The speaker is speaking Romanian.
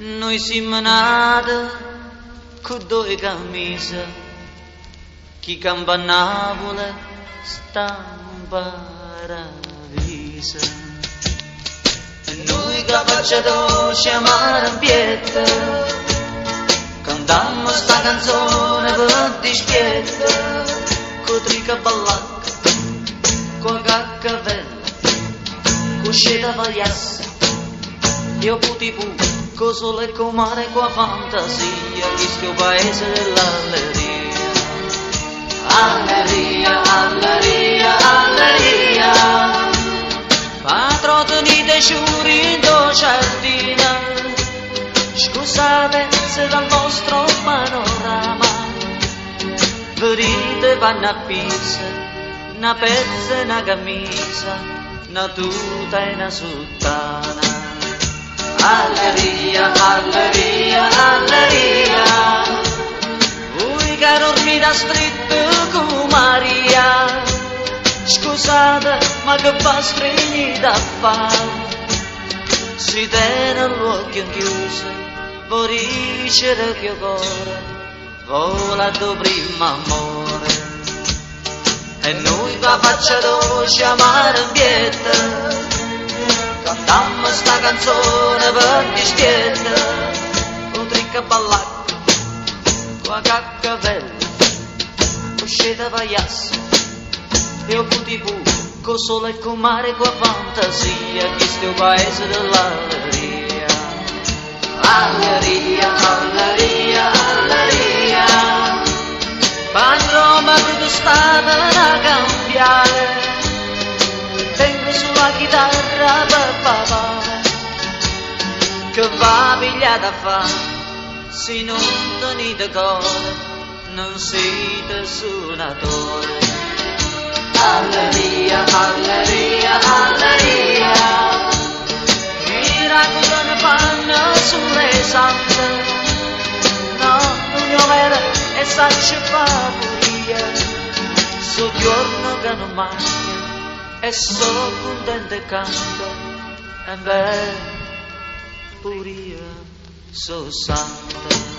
noi simnada cu doi camize, chi campanavole sta in paradiso. Noi che facciamo chiamare in pietra, cantammo sta canzone per dispieta, con trica ballacca, con caccavella, con sceta pagliassa, io putipu. Cu sole, cu mare, cu fantasia, este un paese dell'alleria. Alleria, alleria, alleria, patrotini dei giuri in docentina. Scusate se dal vostro panorama venite vanno a Pisa, una pezza e una camisa, una tuta e una sottana. Alleria, alleria, alleria, voi che dormite stretto con Maria, scusate ma che bastrini da fare, si tiene l'occhio chiuso, voi ricere che cuore, vola tuo primo amore. E noi che facciamo chiamare in pietra, cantammo sta canzone per dispieta, con tricca ballacca, con caccavella, con sceta pagliassa, e ho con tv, con sole, con mare, con fantasia, questo è un paese dell'alleria. Alleria, alleria, alleria, ma Roma tutto sta da cambiare, tengo sulla chitarra per papà, che va pigliata a fare, se non tenete cuore, non siete suonatore. Alleria, alleria, alleria, miracolo ne fanno sulle sante, no, non piovere e sacce favoria, sul giorno che non manca, e sono contento e canto, e beh, pure io sono santo.